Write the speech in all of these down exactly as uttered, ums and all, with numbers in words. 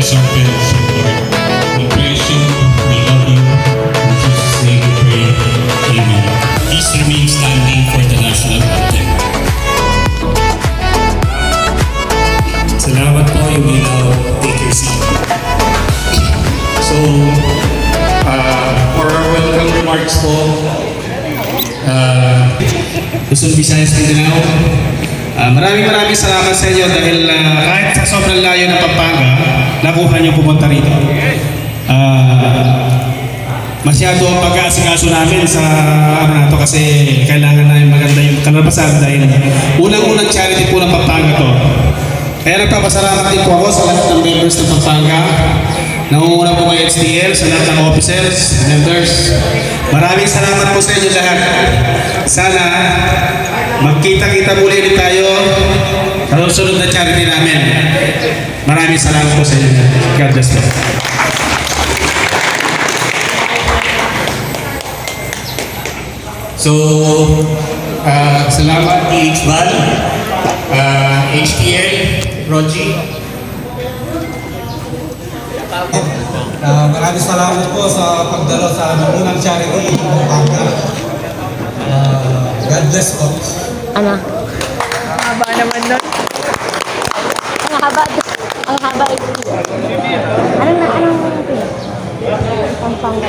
Yes, our parents support. We praise you, we love you, in Jesus' name we pray, amen. Please remain standing for the national anthem. Salamat po, you may now take your seat. So, uh, for our welcome remarks po, uh, Luzon, Visayas, Mindanao, uh, maraming maraming salamat sa inyo dahil uh, kahit sa sobrang layo ng Pampanga, nakuha niyo pumunta rito. Uh, masyado ang pag-aasikaso namin sa araw na ito kasi kailangan namin maganda yung kalabasan dahil unang-unang charity po ng Pampanga to. Kaya nagpapasalamat din po ako sa lahat ng members ng Pampanga, nangunguna po kay H D L, sa lahat ng officers, members. Maraming salamat po sa inyo lahat. Sana magkita-kita muli ulit tayo sa susunod na charity namin. Maraming salamat po sa inyo. God bless you. So, uh, salamat kay H D L, uh, H T N, Roche. Oh, uh, maraming salamat po sa pagdalo sa aming unang charity. Uh, God bless po. Ano? Haba naman nun. Ang haba. Ang haba ito. Anong na? Anong na? Pampanga.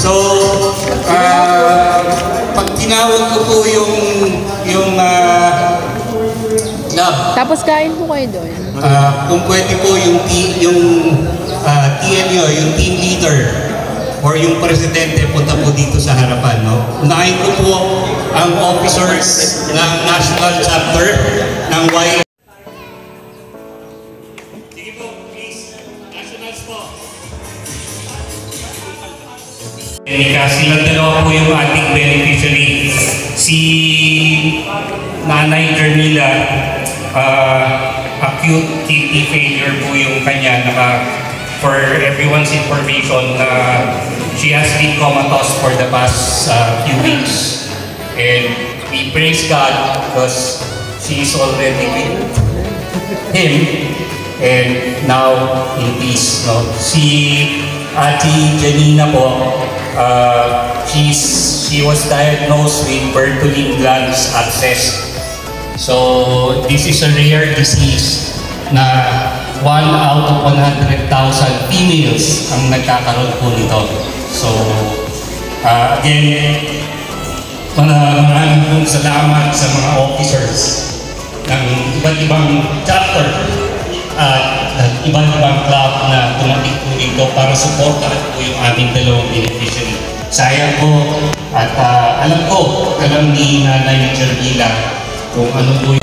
So, uh, pag tinawag ko po yung, yung, uh, love. Tapos kain po kayo doon. Uh, kung pwede po yung, yung uh, T N O, yung team leader, or yung presidente, punta po dito sa harapan, no? Unahin ko po ang officers ng national chapter ng Y S C P. Sige po, please. Nationals po. Sila dalawa po yung ating beneficiary. Si Nanay Carmila, uh, acute kidney failure po yung kanya, naka for everyone's information, uh, she has been comatose for the past uh, few weeks. And we praise God because she is already with Him and now in peace. No? Si Ate Janina po, uh, she's, she was diagnosed with Bartholin's gland abscess. So this is a rare disease na one out of one hundred thousand females ang nagkakaroon po nito. So, uh, again, maraming pong salamat sa mga officers ng iba't ibang chapter at ng iba't ibang club na tumating po dito para supportahan po yung aming dalawang beneficiary. Sayang po at uh, alam ko, alam ni Nanay Charmila kung ano po yung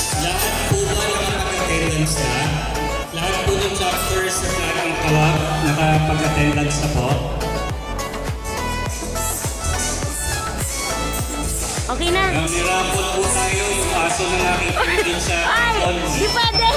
Lahat po ba yung nakapag-attendance na? Lahat po yung chapters na parang kawag nakapag-attendance na po? Okay na. Nirapot po tayo yung aso na nakikitin sa Ay! Di pwede!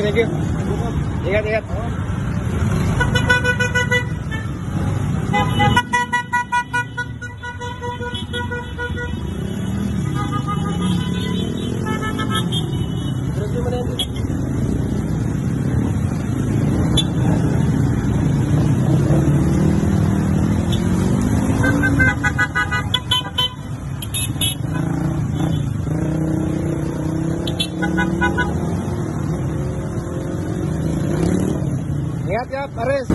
Thank you. Ingat, ingat. Pares.